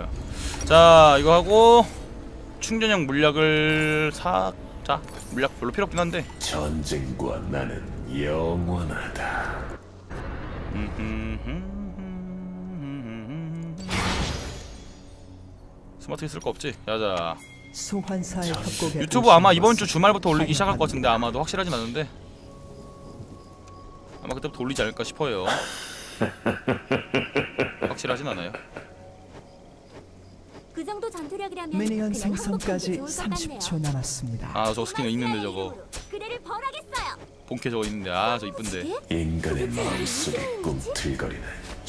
거야. 자, 이거 하고 충전형 물약을 사자. 물약 별로 필요 없긴 한데. 전쟁과 나는 영원하다. 스마트 있을 거 없지? 야자. 소환사의 유튜브 아마 이번 주 주말부터 올리기 시작할 것 같은데 아마도 확실하진 않은데 아마 그때부터 올리지 않을까 싶어요. 확실하진 않아요. 그 정도 전투력이라면 미니언 생성까지 30초 남았습니다. 아, 저 스킨 있는데 저거. 그대를 벌하겠어요. 본캐 저거 있는데 아, 저 이쁜데. 인간의 마음속에 꿈틀거리는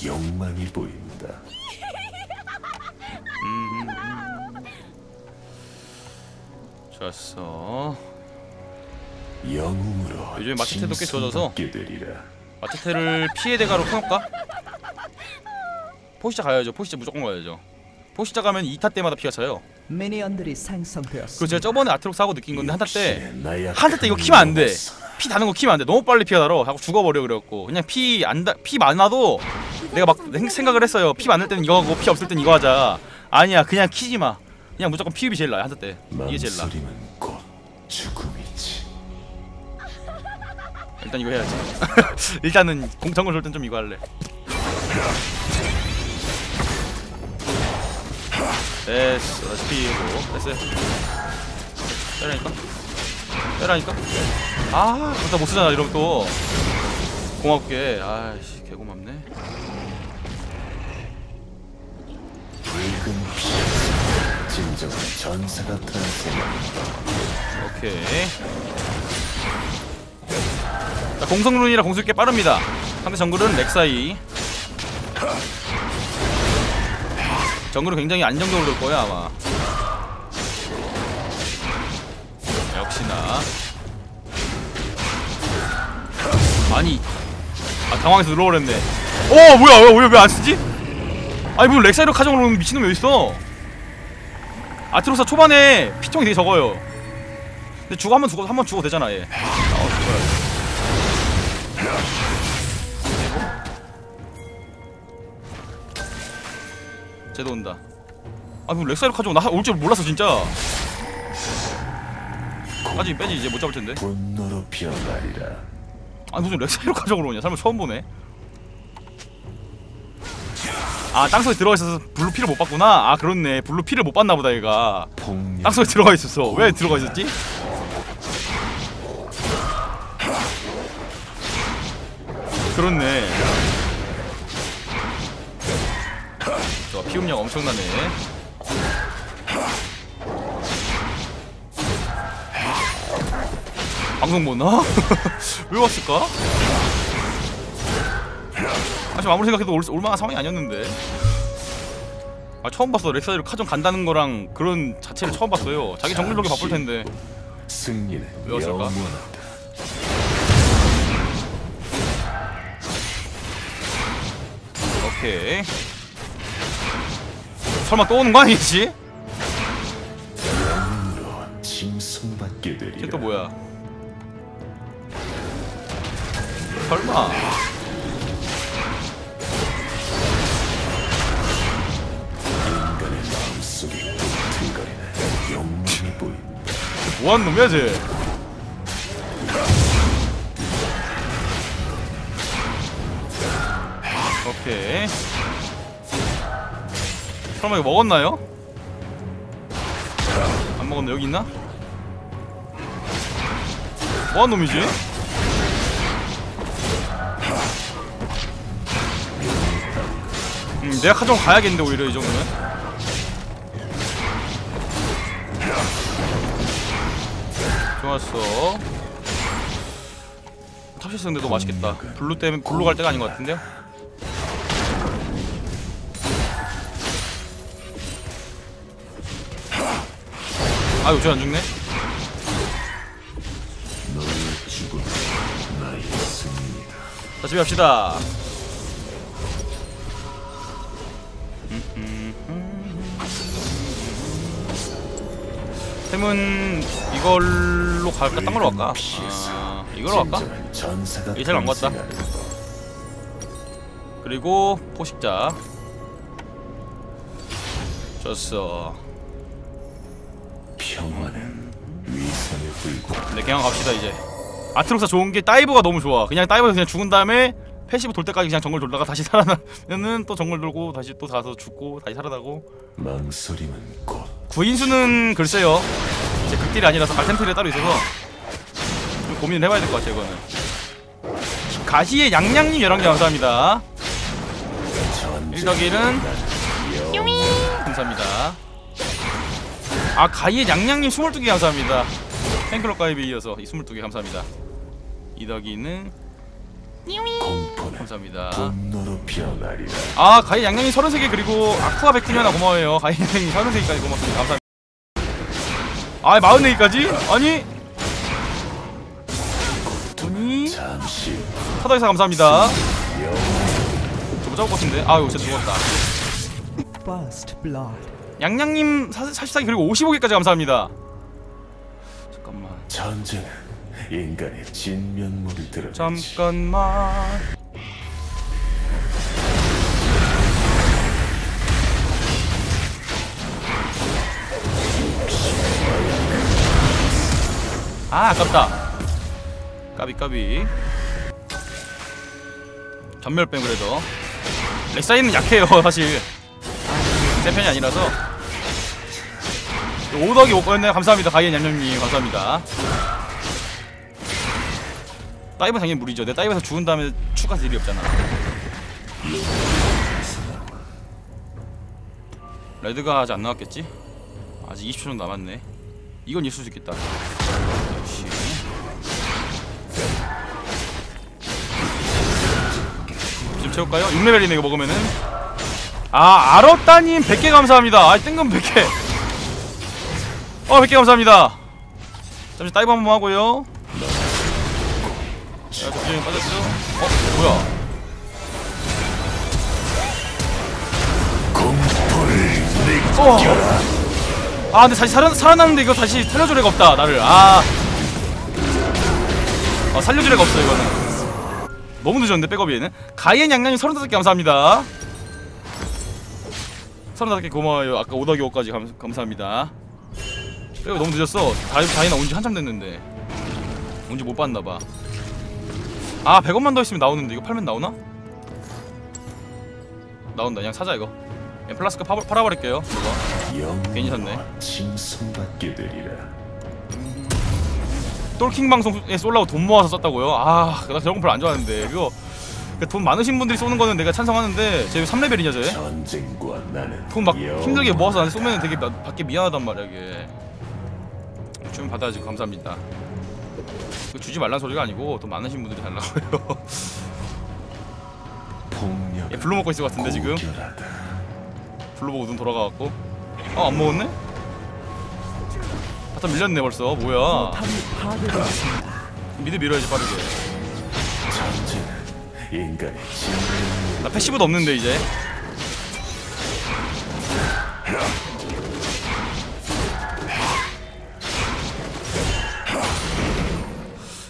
욕망이 보인다. 좋았어. 영웅으로 요즘에 마체테도 꽤 좋아져서 마체테를 피해 대가로 켜놓을까? 포시자 가야죠. 포시자 무조건 가야죠. 포시자 가면 2타 때마다 피가 차요. 미니언들이 생성되었습니다. 그리고 제가 저번에 아트록스 하고 느낀 건데 한타 때 이거 키면 안 돼. 피 다는 거 키면 안 돼. 너무 빨리 피가 달아. 하고 죽어버려. 그래갖고 그냥 피 많아도 내가 막 생각을 했어요. 피 많을 때는 이거 하고 피 없을 땐 이거 하자. 아니야, 그냥 키지 마. 그냥 무조건 피읍이 제일 나야. 한타 때 이게 제일 나. 일단 이거 해야지. 일단은 공정을 쏠 땐 좀 이거 할래. 됐어. 다시 피고. 됐어. 빼라니까? 아, 갖다 못 쓰잖아. 이러면 또 고맙게. 아이씨, 개고맙네. 붉은 피, 진정한 전사 같은 생각. 오케이. 자, 공성룬이라 공속이 꽤 빠릅니다. 상대 정글은 렉사이. 정글은 굉장히 안정적으로 돌 거야 아마. 역시나. 아니, 아 당황해서 눌러버렸네. 오, 뭐야? 왜 안 쓰지? 아니 무슨 렉사이로 카정으로 미친놈이 어디 있어? 아트로사 초반에 피통이 되게 적어요. 근데 죽어 한번 죽어 되잖아 얘. 쟤도 온다. 아 그럼 렉사이로 가져온 나 올 줄 몰랐어 진짜. 빼지 이제 못 잡을 텐데. 분노로 피어나리라. 아 무슨 렉사이로 가져오러 오냐? 사람 처음 보네. 아 땅속에 들어가 있어서 블루 피를 못 봤구나. 아 그렇네. 블루 피를 못 봤나 보다 얘가. 땅속에 들어가 있었어. 왜 들어가 있었지? 그렇네. 좋아, 피음력 엄청나네. 방송 보나? 왜 왔을까? 아, 지금 아무리 생각해도 올만한 상황이 아니었는데. 아, 처음 봤어. 렉사이로 카정 간다는 거랑 그런 자체를 처음 봤어요. 자기 정글력이 바쁠 텐데. 왜 왔을까? 오케이. 설마 또 오는 거 아니지? 쟤 또 뭐야? 설마. 뭐하는 놈이야 쟤? 오케이. 설마 이거 먹었나요? 안 먹었나? 여기 있나? 뭐한 놈이지? 내가 가정 가야겠는데 오히려 이 정도면. 좋았어. 탑시스 근데 너무 맛있겠다. 블루 때문에 블루 갈 때가 아닌 것 같은데요? 아유, 쟤 안 죽네? 자, 집에 갑시다. 템은 이걸로 갈까? 딴 걸로 갈까? 아, 이걸로 갈까? 이게 제일 안 갔다. 그리고 포식자. 졌어. 평화는 위선에 불과하다. 근데 그냥 갑시다 이제. 아트록사 좋은 게 다이브가 너무 좋아. 그냥 다이브에서 그냥 죽은 다음에 패시브 돌 때까지 그냥 정글 돌다가 다시 살아나면은 또 정글 돌고 다시 또 가서 죽고 다시 살아나고. 망설임은 곧. 구인수는 글쎄요. 이제 극딜이 아니라서 갈템필이 따로 있어서 좀 고민을 해봐야 될 것 같아요 이거는. 가시의 양양님 11개 감사합니다. 1덕일은 요미 감사합니다. 아 가이의 양양님 22개 감사합니다. 팬클럽 가입에 이어서 22개 감사합니다. 이덕이는 요미 감사합니다. 아 가이 양양님 33개 그리고 아쿠아 백팀이 하나 고마워요. 가이 양양님 33개까지 고맙습니다. 감사합니다. 아 44개까지? 아니 사다이사 감사합니다. 저거 잡을 것 같은데? 아유 진짜 죽었다. 양양님 44개 그리고 55개까지 감사합니다. 잠깐만 전쟁은 인간의 진면모를 드러내지. 잠깐만 아 아깝다. 까비까비 전멸뱀. 그래도 렉사이는 약해요 사실. 제 편이 아니라서. 오덕이 오거였네요. 감사합니다. 가이엔 얌얌님 감사합니다. 다이브 당연히 무리죠. 내 다이브에서 죽은 다음에 추가할 일이 없잖아. 레드가 아직 안 나왔겠지? 아직 20초 정도 남았네. 이건 있을 수 있겠다. 채울까요? 6레벨이네 이거 먹으면은. 아 아로따님 100개 감사합니다. 아 뜬금 100개. 100개 감사합니다. 잠시 다이브 한번 하고요. 자 점점 빠졌죠? 뭐야? 아 근데 다시 살아났는데 이거 다시 살려줄 애가 없다 나를. 살려줄 애가 없어 이거는. 너무 늦었는데 백업이 얘는. 가이엔 양양이 35개 감사합니다. 35개 고마워요. 아까 오더기 5까지 감사합니다. 백업이 너무 늦었어. 다이나 온지 한참 됐는데 온지 못 봤나봐. 아 100원만 더 있으면 나오는데 이거 팔면 나오나? 나온다. 그냥 사자 이거. 그냥 플라스카 팔아버릴게요. 이거 괜히 샀네. 똘킹 방송에 쏠라고 돈 모아서 썼다고요? 아, 나 저런 거 별로 안 좋아하는데. 이거 돈 많으신 분들이 쏘는 거는 내가 찬성하는데 쟤 3레벨이냐 쟤? 돈 막 힘들게 모아서 나한테 쏘면 되게 밖에 미안하단 말이야 이게. 좀 받아야지. 감사합니다. 주지 말란 소리가 아니고 돈 많으신 분들이 달라고요. 얘 불로 먹고 있을 것 같은데 지금? 불로 보고 눈 돌아가갖고. 아, 안 먹었네? 밀렸네 벌써. 뭐야? 미드 밀어야지 빠르게. 나 패시브도 없는데 이제.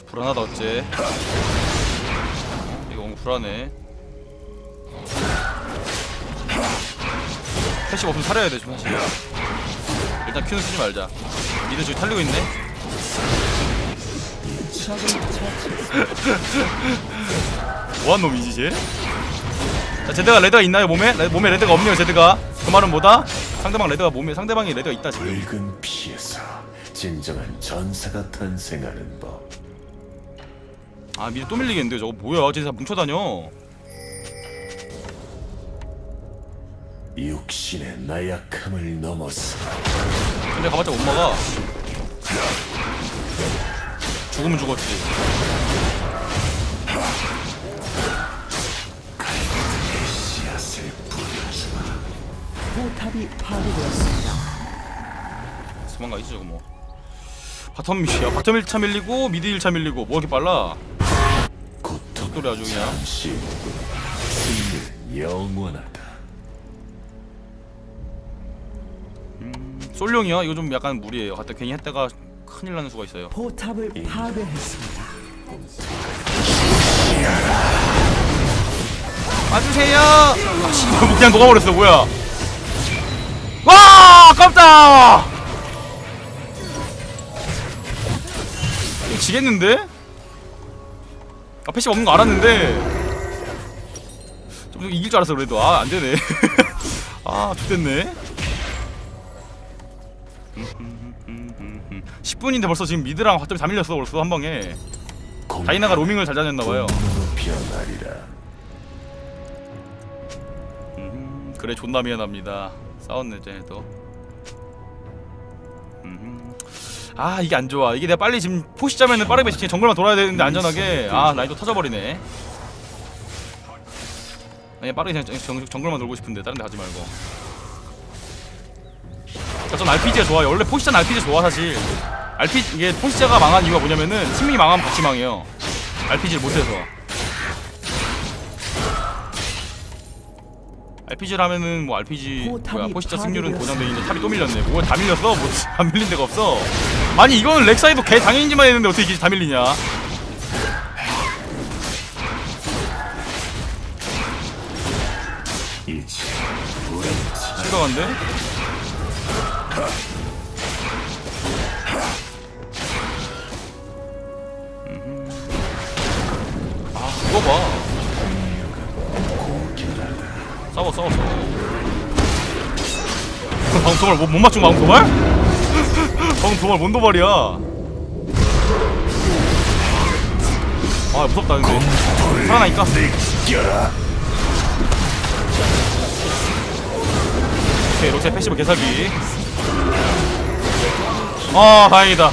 불안하다 어째. 이거 너무 불안해. 패시브 없으면 살려야 돼 좀 사실. 일단 큐는 쓰지 말자. 니들 저기 탈리고 있네. 뭐한 놈이지 쟤? 자 제드가 레드가 있나요 몸에? 몸에 레드가 없네요 제드가. 그 말은 뭐다? 상대방 레드가 몸에 상대방이 레드가 있다 지금. 붉은 피에서 진정한 전사가 탄생하는 법. 아 미리 또 밀리겠는데 저거 뭐야? 쟤 다 뭉쳐다녀. 육신의 나약함을 넘어서. 근데 가봤자 못 막아. 죽으면 죽었지. 갈대의 씨앗을 뿌려주마. 포탑이 파괴되었습니다. 도망가지 저거 뭐. 바텀 미시야. 바텀 1차 밀리고 미드 1차 밀리고 뭐 이렇게 빨라? 속도리 아주 그냥. 영원하다. 솔룡이요? 이거 좀 약간 무리예요. 갖다 괜히 했다가 큰일 나는 수가 있어요. 포탑을 파괴했습니다. 와주세요! 아, 그냥 녹아버렸어. 뭐야? 와, 아깝다. 이거 지겠는데? 아, 패시 없는 거 알았는데 좀 이길 줄 알았어. 그래도 아, 안 되네. 아, 좋댔네. 10분인데 벌써 지금 미드랑 화점이 다 밀렸어. 벌써 한 방에 다이나가 로밍을 잘 다녔나봐요. 그래, 존나 미안합니다. 싸웠네, 쟤네도. 아, 이게 안 좋아. 이게 내가 빨리 지금 포시 짜면은 빠르게 진짜 정글만 돌아야 되는데 안전하게. 아, 라인도 터져버리네. 아니, 빠르게 정글만 돌고 싶은데 다른 데 가지 말고. 자, 전 RPG가 좋아요. 원래 포시자는 RPG가 좋아, 사실. RPG, 이게 포시자가 망한 이유가 뭐냐면은 팀이 망하면 같이 망해요. RPG를 못해서. RPG를 하면은 뭐 RPG 뭐야, 포시자 승률은 보장되는데 탑이 또 밀렸네. 뭐가 다 밀렸어? 뭐 안 밀린 데가 없어. 아니, 이거는 렉사이도 개 당연히지만 했는데 어떻게 이게 다 밀리냐. 심각한데? 아, 그거 봐. 싸워. 방금 도발 못 맞춘 방금 도발? 방금 도발 뭔 도발이야? 아, 무섭다 근데. 살아나니까. 오케이, 록세 패시브 개사기. 아, 다행이다.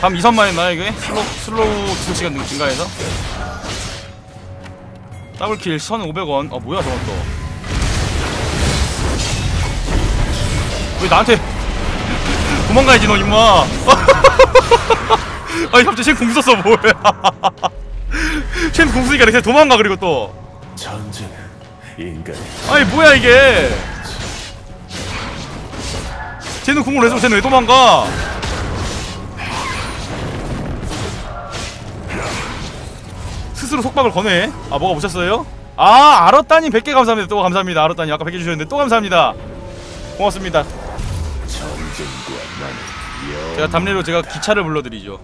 다음 2선만 했나 이게? 슬로우 지속시간 등 증가해서? 더블킬 1,500원. 아, 뭐야 저건 또. 왜 나한테 도망가야지 너 임마. 아니, 갑자기 쉔 공 썼어. 뭐야. 쉔 공 쓰니까 이렇게 도망가. 그리고 또 전쟁은 인간의. 아니, 뭐야 이게. 쟤는 공을 해서 쟤는 왜 도망가. 스스로 속박을 거네. 아, 뭐가 오셨어요? 아, 아로따님 100개 감사합니다. 또 감사합니다. 아로따님 아까 100개 주셨는데 또 감사합니다. 고맙습니다. 제가 담례로 제가 기차를 불러드리죠.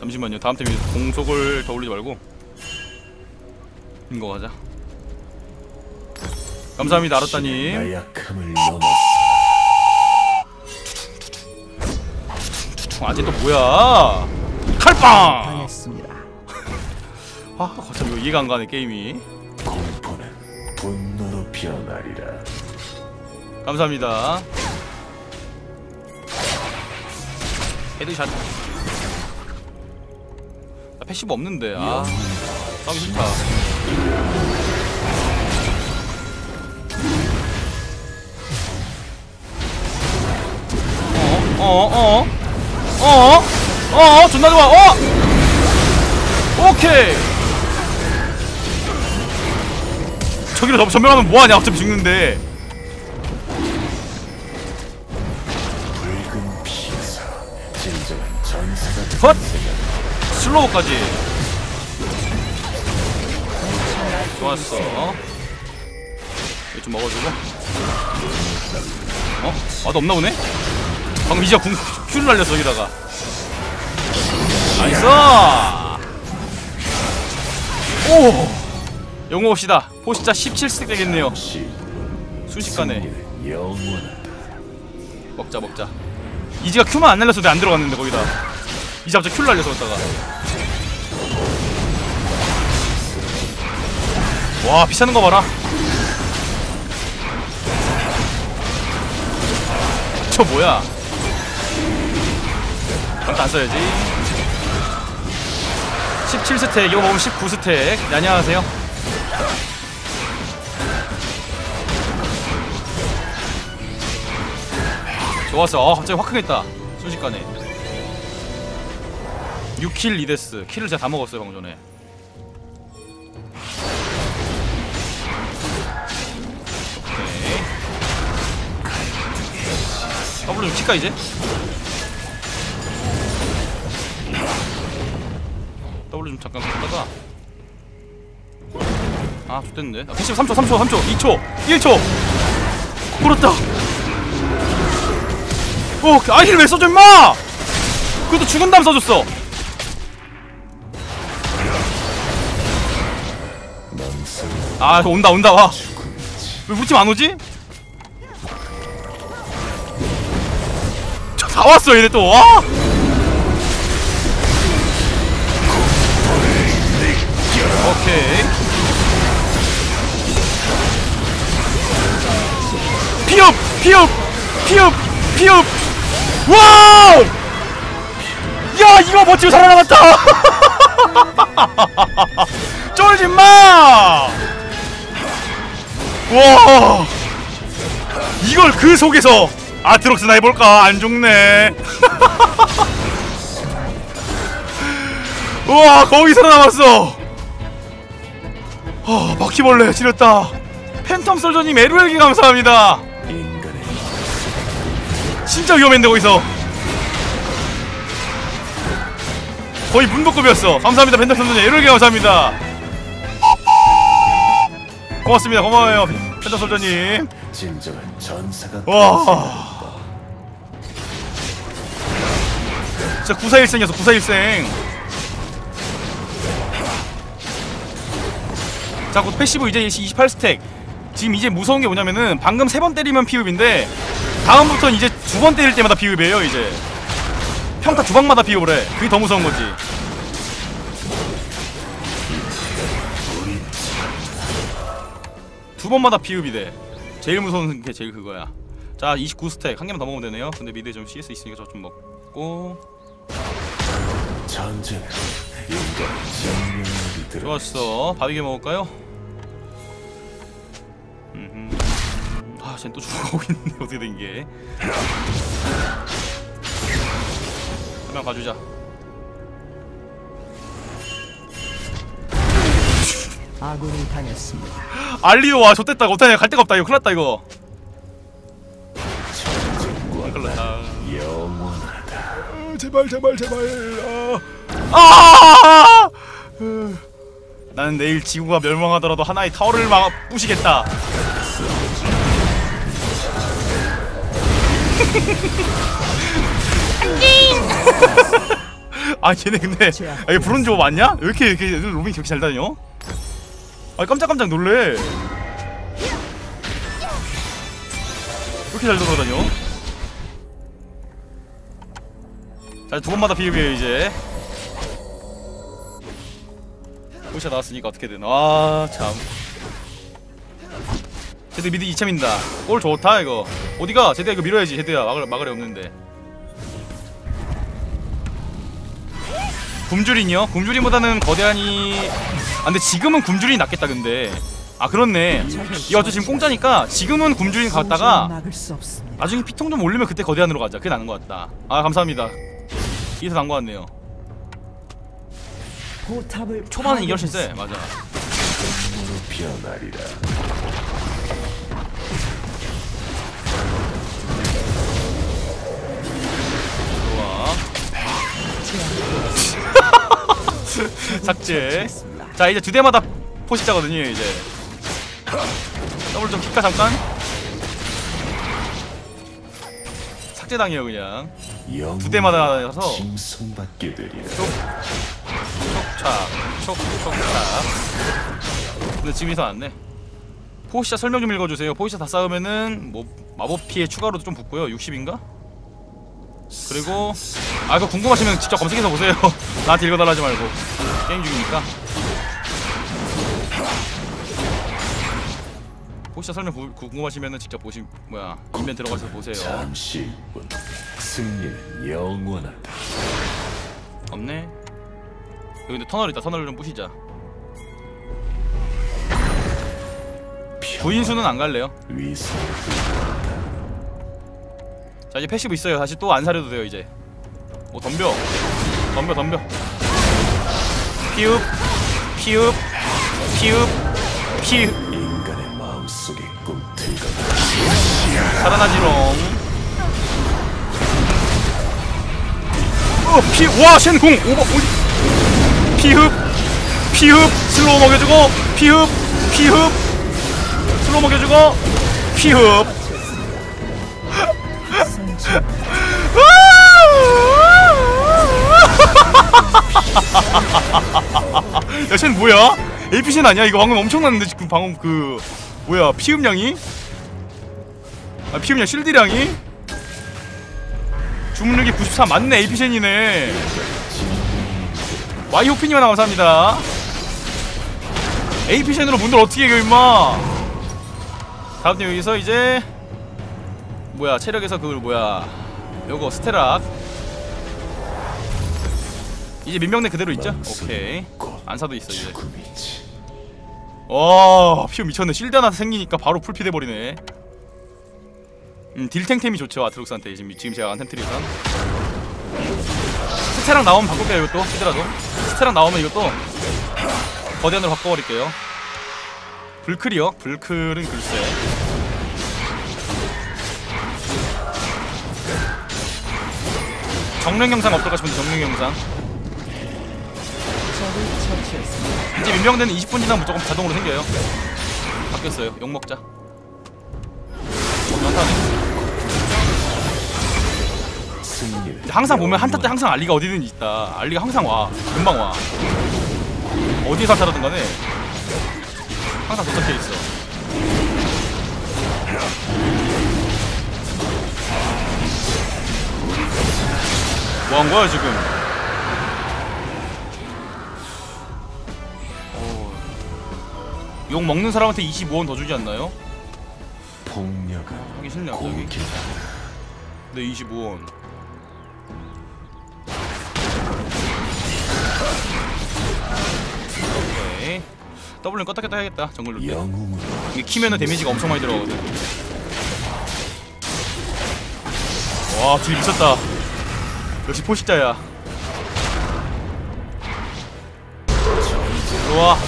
잠시만요. 다음 템이 공속을 더 올리지 말고 이거 가자. 감사합니다, 아로따님. 아쟤 또 뭐야? 칼빵! 아, 거참 이거 이해가 안 가네 게임이. 공포는 분노로 변하리라. 감사합니다. 헤드샷. 나 패시브 없는데. 아, 싸우기 싫다. 존나 좋아. 오케이. 저기로 전멸하면 뭐하냐. 어차피 죽는데. 컷! 슬로우까지. 좋았어. 이거 좀 먹어주고. 어? 아도 없나 보네? 방금 이제 큐를 날렸어 여기다가. 나이스! 오! 영웅 봅시다. 포시자 17스택 되겠네요. 순식간에. 먹자. 이지가 큐만 안 날렸어도 안 들어갔는데 거기다. 이지 갑자기 큐를 날려서 갔다가. 와, 비싸는 거 봐라. 저 뭐야? 한타 안 써야지. 17스택, 이거 보면 19스택. 네, 안녕하세요. 좋았어. 아, 갑자기 화끈했다. 순식간에. 6킬 2데스. 킬을 제가 다 먹었어요 방금 전에. 오케이. 더블로 좀 킬까 이제? 더블로 좀 잠깐 킬다가. 아 좋댔는데. 113초 3초 3초 2초 1초 불었다. 오 아이를 왜 써줘 임마. 그것도 죽은 다음 써줬어. 아 온다 온다 와. 왜 우리 팀 안 오지? 저 다 왔어 얘네 또. 와 오케이 피업 피업 피업 피업. 와우 야 이거 멋지고 살아남았다. 쫄지마. 와 이걸 그 속에서 아트록스나 해볼까. 안죽네. 우와 거기 살아남았어. 아 바퀴벌레 지렸다. 팬텀 솔저님 에루엘기 감사합니다. 진짜 위험했는데 거기서 거의 문복급이었어. 감사합니다 팬텀 솔저님 에루엘기 감사합니다. 고맙습니다. 고마워요 팬텀 솔저님. 진정한 전사가 와 진짜 941생이었어 941생. 자, 곧 패시브 이제 28스택. 지금 이제 무서운 게 뭐냐면은 방금 3번 때리면 피읍인데 다음부터는 이제 2번 때릴 때마다 피읍이에요. 이제 평타 2방마다 피읍을 해. 그게 더 무서운 거지. 두 번마다 피읍이 돼. 제일 무서운 게 제일 그거야. 자, 29스택. 한 개만 더 먹으면 되네요. 근데 미드에 좀 CS 있으니까 저 좀 먹고. 전쟁. 좋았어. 바위게 먹을까요? 아, 쟨 또 죽어가고 있는데 어떻게 된 게? 한 명 봐주자. 아군이 당했습니다. 알리오 와, 좆됐다. 못하냐? 갈 데가 없다. 이거 큰일 났다 이거. 제발 제발 제발. 아! 나는 내일 지구가 멸망하더라도 하나의 타워를 막아 부시겠다. 아 걔네 근데 아, 이게 브론즈 맞냐? 왜 이렇게 로밍 저렇게 잘 다녀? 아 깜짝깜짝 놀래. 왜 이렇게 잘 돌아다녀? 자, 두 번마다 비읍이에요 이제. 포시아 나왔으니까 어떻게 되나. 아 참. 제드 미드 2차 민다. 골 좋다 이거. 어디가? 제드야 이거 밀어야지. 제드야 막으려 없는데. 굶주린이요? 굶주린보다는 거대한이. 아 근데 지금은 굶주린이 낫겠다 근데. 아 그렇네. 이거 어차피 지금 공짜니까 지금은 굶주린 갔다가 나중에 피통 좀 올리면 그때 거대한으로 가자. 그게 나은 것 같다. 아 감사합니다. 이서 난 것 같네요. 초반은 이게 훨씬 세. 맞아. 좋아. 삭제. 자 이제 두 대마다 포식자거든요 이제. 더블 좀 킬까 잠깐. 삭제당해요 그냥. 두 대마다 가서 촉촉 촉촉. 근데 지금 이상 안 내. 포시자 설명 좀 읽어주세요. 포시자 다 쌓으면은 뭐 마법 피해 추가로도 좀 붙고요. 60인가? 그리고 아 이거 궁금하시면 직접 검색해서 보세요. 나한테 읽어달라지 말고 게임 중이니까. 포시자 설명 궁금하시면은 직접 보시 뭐야 인벤 들어가서 보세요. 잠시. 승리는 영원하다. 없네. 여기 근데 터널 있다. 터널 좀 부시자. 부인수는 안 갈래요. 자 이제 패시브 있어요. 다시 또 안 사려도 돼요 이제. 뭐 덤벼 덤벼 덤벼. 피읍 피읍 피읍 피읍. 인간의 마음속에 꿈틀거려. 살아나지롱. 와 쉔 공! 오버! 피흡! 피흡 슬로우 먹여주고 피흡 피흡 슬로우 먹여주고 피흡. 야 쟤는 뭐야? APC는 아니야? 이거 방금 엄청났는데 지금 방금 그 뭐야 피흡량이? 아 피흡량 실드량이? 주문력이 94 맞네. APC이네. 와이호피님만 감사합니다. APC으로 분들 어떻게 이겨 임마. 다음 여기서 이제 뭐야 체력에서 그걸 뭐야 요거 스테락 이제 민병대 그대로 있죠? 오케이 안사도 있어 이제. 와 피오 미쳤네. 실드 하나 생기니까 바로 풀핏 해버리네. 딜탱템이 좋죠 아트록스한테. 지금 제가 한 템트리에서 스테랑 나오면 바꿀게요. 이것도 히드라도 스테랑 나오면 이것도 거대한으로 바꿔버릴게요. 불클이요? 불클은 글쎄 정령 영상 없을까 싶은데 정령 영상 이제 민병대는 20분 지나면 무조건 자동으로 생겨요. 바뀌었어요. 욕먹자. 연타네. 항상 보면 한타 때 항상 알리가 어디든 있다. 알리가 항상 와. 금방 와. 어디에서 한타라든 간에 항상 도착해 있어. 뭐 한 거야 지금? 욕 먹는 사람한테 25원 더 주지 않나요? 하기 싫네요 갑자기. 네 25원. 오케이 W는 껐다 켰다 해야겠다. 정글로 이게 키면은 데미지가 엄청 많이 들어가거든. 와 딜 미쳤다. 역시 포식자야. 들어와.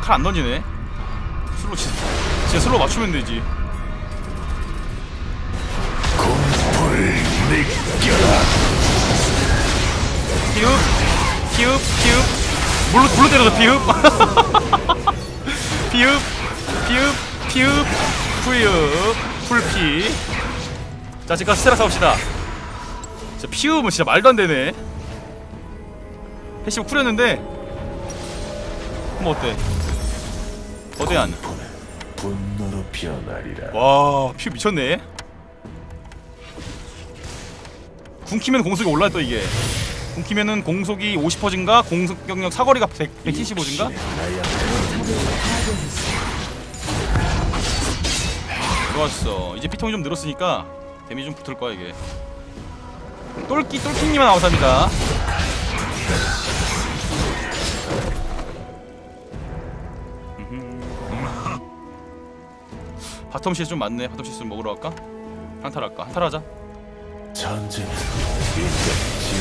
칼 안 던지네. 슬로우 진짜 슬로우 맞추면 되지. 피흡 피흡 피흡 물로 때려서 피흡 피흡 피흡 피흡 피흡 풀피. 자 지금까지 스테라 싸웁시다. 진짜 피흡은 진짜 말도 안 되네. 패시브 쿨했는데 그럼 어때? 거대한 분노로 피어나리라. 와 피흡 미쳤네. 궁 키면 공속이 올라요 또 이게. 궁 키면은 공속이 50% 증가, 공속 경력 사거리가 175 증가? 좋았어. 이제 피통이 좀 늘었으니까 데미지 좀 붙을 거야 이게. 똘킹님만 감사합니다. 바텀 실수 좀 많네. 바텀 실수 먹으러 갈까? 한타를 할까? 한타를 하자. 전쟁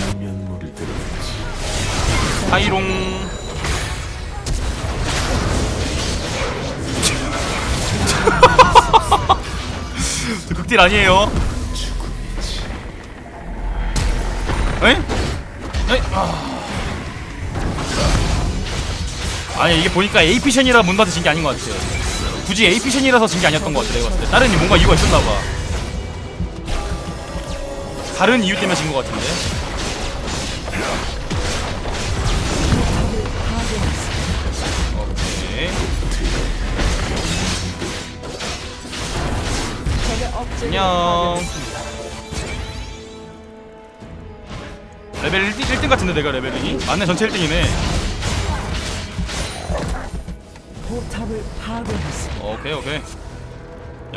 진면물이 들어있지. 하이롱. 저 극딜 아니에요. 에이? 에이? 아. 아니 이게 보니까 에이피션이라 문도한테 진 게 아닌 것 같아요. 굳이 에이피션이라서 진 게 아니었던 것 같아 내가 봤을 때. 다른 뭔가 이유가 있었나봐. 다른 이유 때문에 진 것 같은데. 오케이. 안녕. 레벨 1등 같은데 내가 레벨이? 맞네 전체 1등이네. 오케이 오케이. 야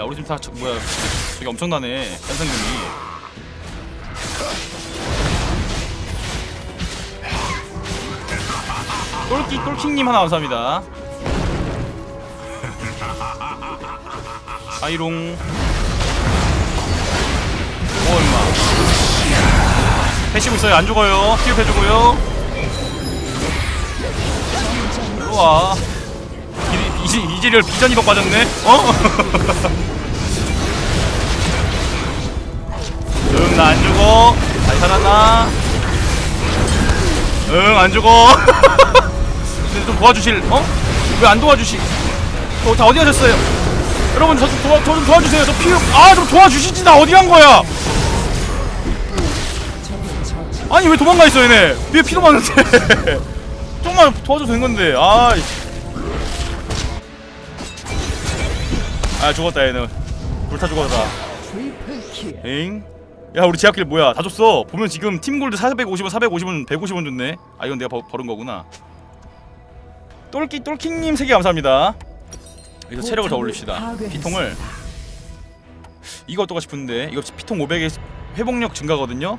우리 지금 다 뭐야 저기 엄청나네 현상금이. 똘킹님 하나 감사합니다. 아이롱. 오 얼마 패시브 있어요. 안 죽어요. 피흡해주고요. 일로와. 이지리얼 비전이법 빠졌네. 어? 응 나 안 죽어. 잘 살았나? 응, 안 죽어. 좀 도와주실, 어? 왜 안 도와주시? 다 어디 가셨어요? 여러분, 저 좀 도와주세요. 저 피우, 아, 좀 도와주시지. 나 어디 간 거야? 아니, 왜 도망가 있어, 얘네? 위에 피도 많은데. 조금만 도와줘도 된 건데, 아이씨. 아, 죽었다, 얘는. 불타 죽었다. 엥? 야, 우리 제압길 뭐야? 다 줬어. 보면 지금 팀골드 450원, 450원, 150원 줬네. 아, 이건 내가 버는 거구나. 똘킹님 3개 감사합니다. 여기서 체력을 더 올립시다. 피통을. 이거 어떨까 싶은데. 이거 피통 500에 회복력 증가거든요?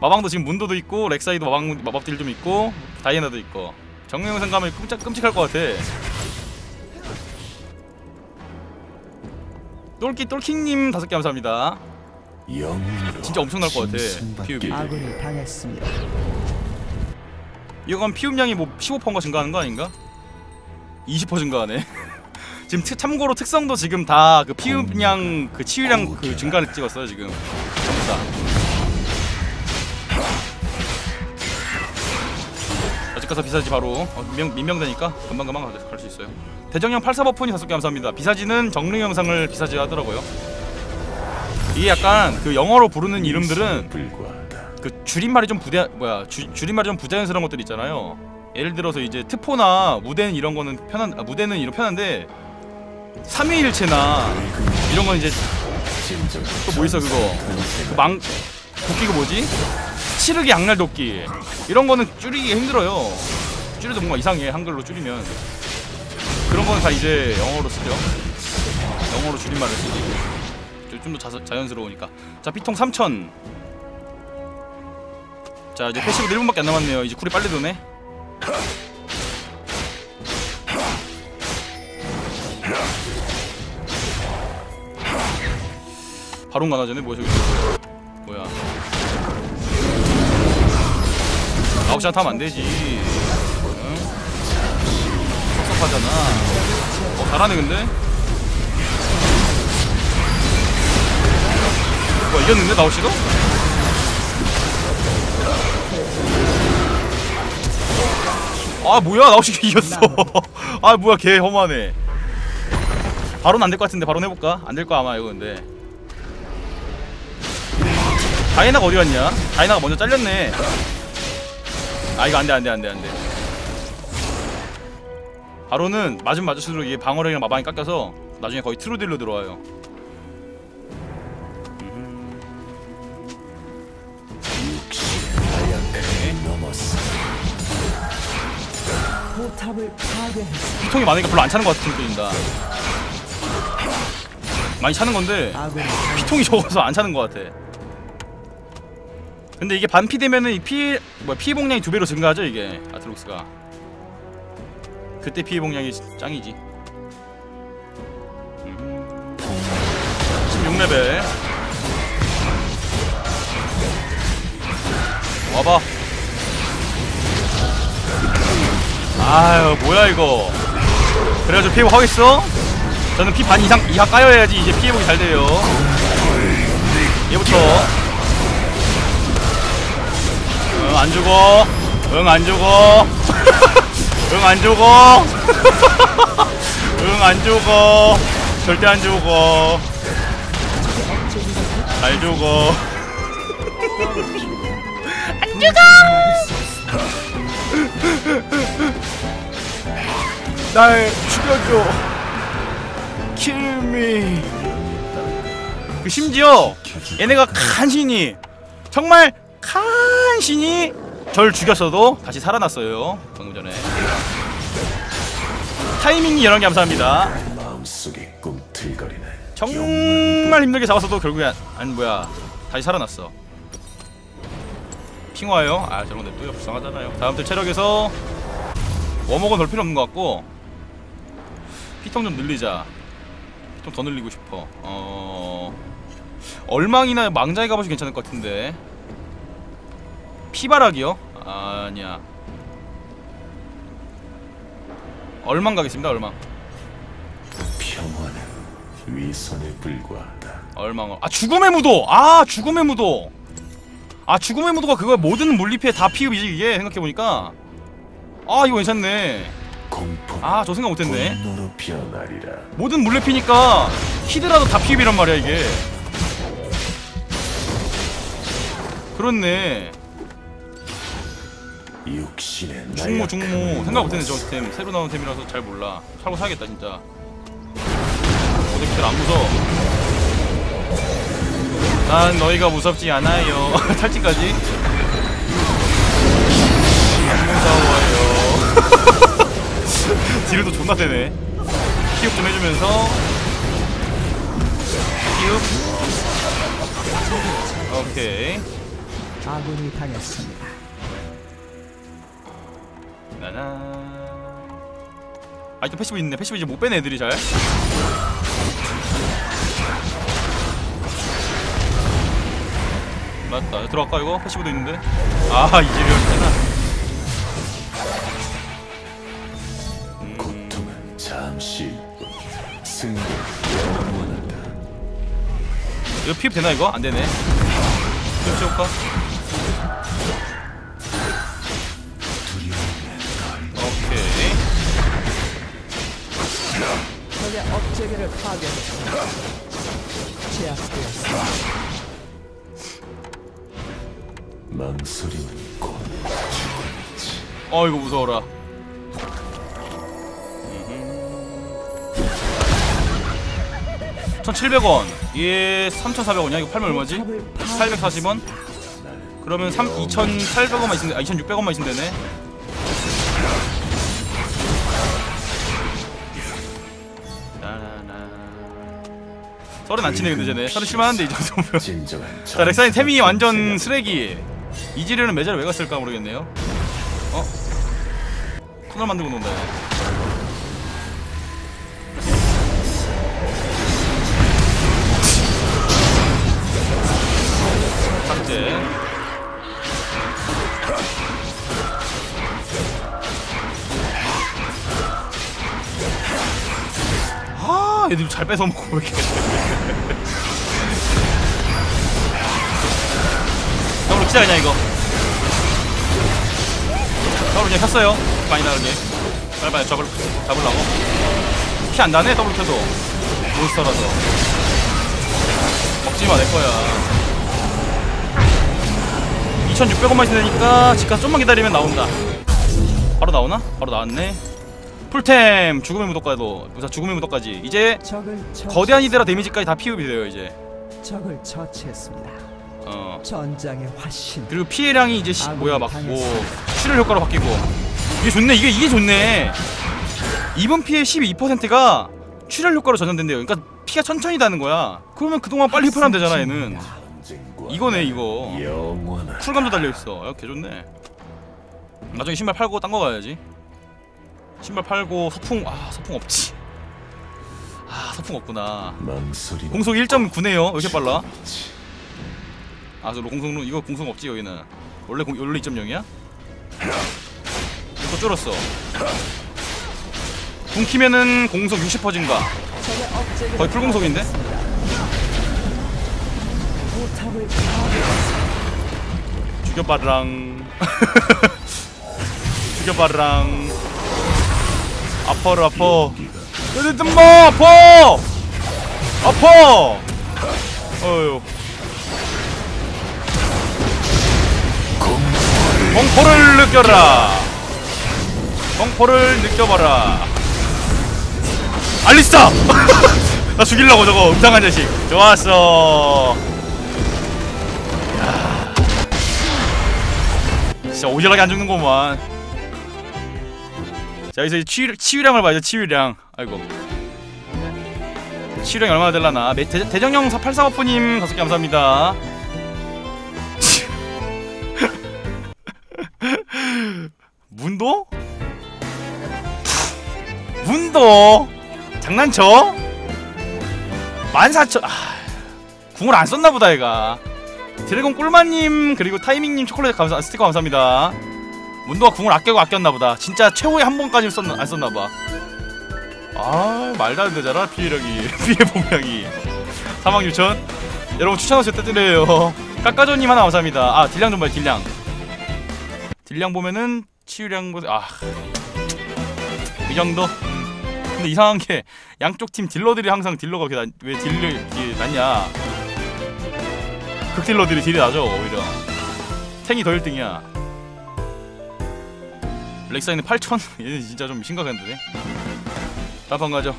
마방도 지금 문도도 있고, 렉사이도 마법딜 좀 있고, 다이애나도 있고. 정영상 가면 끔찍할 것 같아. 똘킹님 5개 감사합니다. 진짜 엄청날 것 같아. 피우비. 이건 피움량이 뭐 15%인가 증가하는 거 아닌가? 20% 증가하네. 지금 참고로 특성도 지금 다 그 피움량 그 치유량 그 증가를 찍었어요 지금. 전부 다. 아직 가서 비사지 바로 민명되니까 금방 갈 수 있어요. 대정형 84버프니 5개 감사합니다. 비사지는 정릉 영상을 비사지 하더라고요. 이게 약간 그 영어로 부르는 이름들은 그 줄임말이 좀 줄임말이 좀 부자연스러운 것들 있잖아요. 예를 들어서 이제 트포나 무대는 이런 거는 편한, 아, 무대는 이런 편한데 삼위일체나 이런 건 이제 또 뭐 있어 그거 그 망 도끼가 뭐지? 치르기 양날 도끼 이런 거는 줄이기 힘들어요. 줄여도 뭔가 이상해 한글로 줄이면. 그런 건 다 이제 영어로 쓰죠. 영어로 줄임말을 쓰지. 좀 더 자연스러우니까. 자 피통 3000. 자 이제 패시브 1분밖에 안 남았네요. 이제 쿨이 빨리 도네. 바로 가나전에 뭐야 저기 뭐야 9시간 타면 안 되지. 응? 섭섭하잖아. 어 잘하네 근데. 뭐야 이겼는데 나오시도? 아 뭐야 나오시기 이겼어. 아 뭐야 개 허무하네. 바로는 안 될 것 같은데 바로 해볼까? 안 될 거 아마 이거 근데. 다이애나가 어디 갔냐? 다이애나가 먼저 잘렸네. 아 이거 안돼. 바로는 맞을수록 이게 방어력이랑 마방이 깎여서 나중에 거의 트루딜로 들어와요. 피통이 많으니까 별로 안 차는 것 같은 느낌이다. 많이 차는 건데 피통이 적어서 안 차는 것 같아. 근데 이게 반피 되면은 이 피해복량이 2배로 증가하죠 이게 아트록스가. 그때 피해복량이 짱이지. 16레벨. 와봐. 아유 뭐야 이거. 그래가지고 피해복 하겠어? 저는 피 반 이상 이하 까여야지 이제 피해복이 잘 돼요. 얘부터. 응 안 죽어. 응 안 죽어. 응 안 죽어. 응 안 죽어. 절대 안 죽어. 잘 죽어. 안 죽어. 날 죽여줘. Kill me. 그 심지어 얘네가 간신히 정말 간신히 절 죽였어도 다시 살아났어요. 방금 전에 타이밍이 여러 개 감사합니다. 정말 힘들게 잡았어도 결국에 안 뭐야 다시 살아났어. 핑화요? 아 저런 데 또 불쌍하잖아요. 다음 주 체력에서 워먹은 별 필요 없는 것 같고 피통 좀 늘리자. 피통 더 늘리고 싶어. 얼망이나 망자의 갑옷이 괜찮을 것 같은데. 피바라기요? 아니야. 얼망 가겠습니다. 얼망. 평화는 위선에 불과하다. 얼망. 아 죽음의 무도. 아 죽음의 무도. 아 죽음의 무도가 그거야. 모든 물리피해 다 피읍이지 이게. 생각해보니까 아 이거 괜찮네. 아 저 생각 못했네. 모든 물리피니까 히드라도 다 피읍이란 말이야 이게. 그렇네. 중모 중모 생각 못했네. 저 템 새로 나온 템이라서 잘 몰라. 살고 사야겠다 진짜. 어제부터 안 무서워. 난 너희가 무섭지 않아요. 탈진까지 안 무서워요. 딜도 존나 되네. 피흡 좀 해주면서 피흡. 오케이. 아군이 당했습니다. 나나. 아 일단 패시브 있네. 패시브 이제 못 빼네 애들이 잘. 맞다. 들어갈까 이거? 패시브도 있는데. 아 이제 배웠잖아. 고통은 잠시 승리 영원한다. 이거 피흡 되나 이거? 안 되네. 좀 채울까? 오케이. 적의 업체계를 파괴했다. 제압되었다. 망설이는 건 죽음이지. 어 이거 무서워라. $1,700원. 얘 3,400원이야. 이거 팔면 얼마지? 840원? 그러면 2,800원만 있으면 아 2,600원만 있으면 되네. 서른 안 치네 근데 쟤네. 서른 칠만한데 이 정도면. 자 렉사인 템이 완전 쓰레기. 이 지뢰는 매자를 왜 갔을까 모르겠네요. 어? 터널 만들고 논다. 삭제. 아 얘들 잘 뺏어 먹고 이렇게. 더블로 치자 그냥 이거. 더블로 그냥 켰어요. 많이 나르게. 빨리빨리 잡으려고. 키 안 나네 더블로 켜도. 몬스터라서. 먹지 마 내 거야. 2,600원만 있으니까 집 가서 좀만 기다리면 나온다. 바로 나오나? 바로 나왔네. 풀템! 죽음의 무도까지도 죽음의 무도까지 이제 거대한 이데라 데미지까지 다 피흡이 돼요 이제. 적을 처치했습니다. 어. 전장의 화신. 그리고 피해량이 이제 뭐야 막 뭐 출혈 효과로 바뀌고. 이게 좋네. 이게 좋네. 이번 피해 12%가 출혈 효과로 전환된대요. 그러니까 피가 천천히 다는 거야. 그러면 그동안 빨리 풀하면 되잖아 얘는. 이거네 이거. 쿨감도 달려있어. 야, 개 좋네. 나중에 신발 팔고 딴 거 가야지. 신발 팔고 소풍. 아 소풍 없지. 아 소풍 없구나. 공속 1.9네요. 왜 이렇게 빨라? 아 저 공속로 이거 공속 없지 여기는. 원래 2.0이야? 또 줄었어. 궁 키면은 공속 60% 증가. 거의 풀 공속인데? 죽여봐랑. 죽여봐랑. 아퍼를 아퍼. 얘들 뜸마 아퍼! 아퍼! 어휴. 공포를 느껴라. 공포를 느껴봐라. 알리스타! 나 죽이려고 저거 음탕한 자식. 좋았어. 야. 진짜 오질하게 안 죽는구만. 자 여기서 치유량을 봐야죠. 치유량. 아이고 치유량이 얼마나 될라나. 대정령 845님 5개 감사합니다. 문도? 문도? 장난쳐? 14,000. 아, 궁을 안 썼나보다 얘가. 드래곤 꿀마님 그리고 타이밍님 초콜릿 감사, 스티커 감사합니다. 문도가 궁을 아꼈나보다. 진짜 최후의 한 번까지 안 썼나봐. 아 말도 안 되잖아. 피해력이 피해 분명히. 46,000. 여러분 추천하셔서 뜨뜨려요. 까까조님 하나 감사합니다. 아 딜량 좀 봐요. 딜량 보면은 치유량 보세요. 아 이 정도. 근데 이상한게 양쪽 팀 딜러들이 항상 딜러가 왜 딜이 났냐. 극딜러들이 딜이 나죠. 오히려 탱이 더 1등이야. 렉사인은 8,000 얘는 진짜 좀 심각한데. 다음 판 가죠.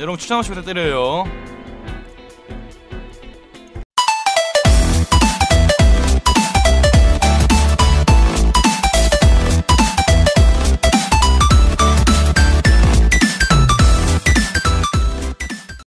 여러분 추천하시면 때려요.